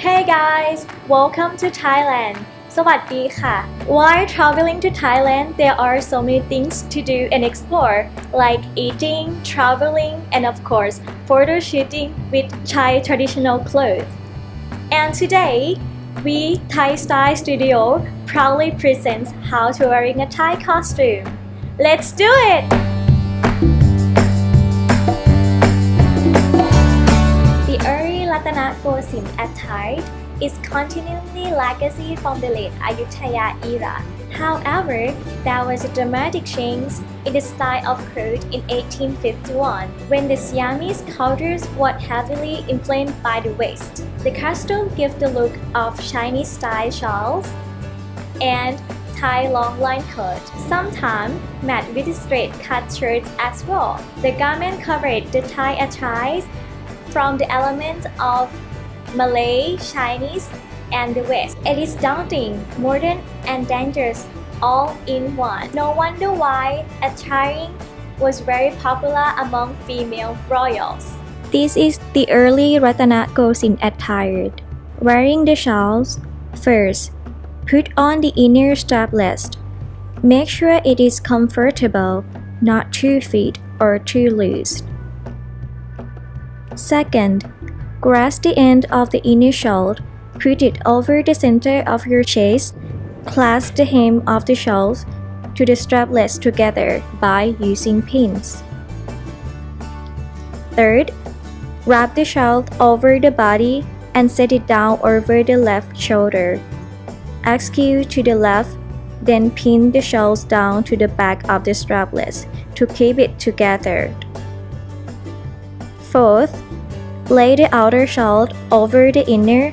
Hey guys, welcome to Thailand. สวัสดีค่ะ. While traveling to Thailand, there are so many things to do and explore, like eating, traveling, and of course, photo shooting with Thai traditional clothes. And today, we Thai Style Studio proudly presents how to wearing a Thai costume. Let's do it! The early Rattanakosin attire is continually legacy from the late Ayutthaya era. However, there was a dramatic change in the style of clothes in 1851, when the Siamese cultures were heavily influenced by the West. The costume gives the look of Chinese-style shawls and Thai long-line coat, sometimes matched with straight-cut shirts as well. The garment covered the Thai attires from the elements of Malay, Chinese, and the West. It is daunting, modern, and dangerous all in one. No wonder why attiring was very popular among female royals. This is the early Rattanakosin attire. Wearing the shawls, first, put on the inner strapless. Make sure it is comfortable, not too fit or too loose. Second, grasp the end of the inner shawl, put it over the center of your chest, clasp the hem of the shawl to the straplets together by using pins. Third, wrap the shawl over the body and set it down over the left shoulder. Askew to the left, then pin the shawl down to the back of the straplets to keep it together. Fourth, lay the outer shawl over the inner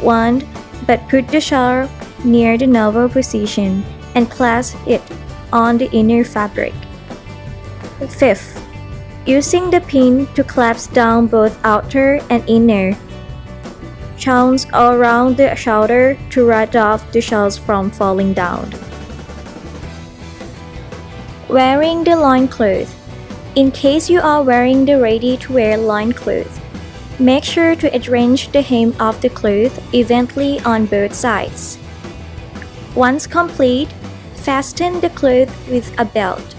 one, but put the shawl near the navel position and clasp it on the inner fabric. Fifth, using the pin to clasp down both outer and inner, chains around the shoulder to ward off the shawls from falling down. Wearing the loincloth. In case you are wearing the ready-to-wear loincloth, make sure to arrange the hem of the cloth evenly on both sides. Once complete, fasten the cloth with a belt.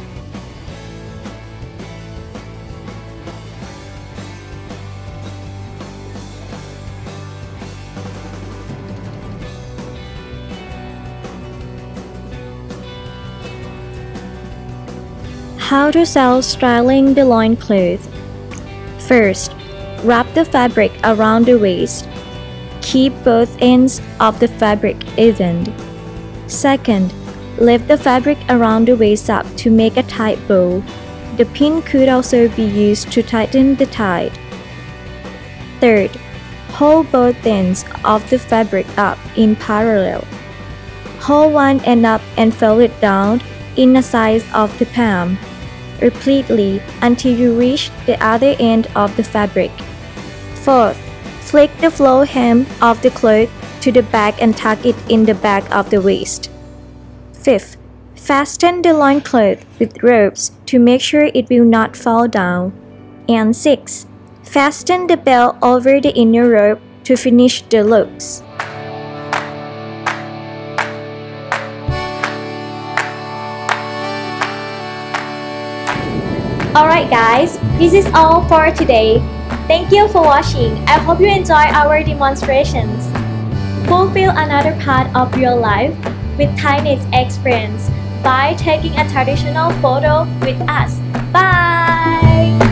How to self-styling the loincloth. First, wrap the fabric around the waist. Keep both ends of the fabric even. Second, lift the fabric around the waist up to make a tight bow. The pin could also be used to tighten the tie. Third, hold both ends of the fabric up in parallel. Hold one end up and fold it down in the size of the palm. Repeatedly until you reach the other end of the fabric. Fourth, flick the flow hem of the cloth to the back and tuck it in the back of the waist. Fifth, fasten the loincloth with ropes to make sure it will not fall down. And sixth, fasten the belt over the inner rope to finish the looks. Alright guys, this is all for today. Thank you for watching. I hope you enjoy our demonstrations. Fulfill another part of your life with Thai's experience by taking a traditional photo with us. Bye!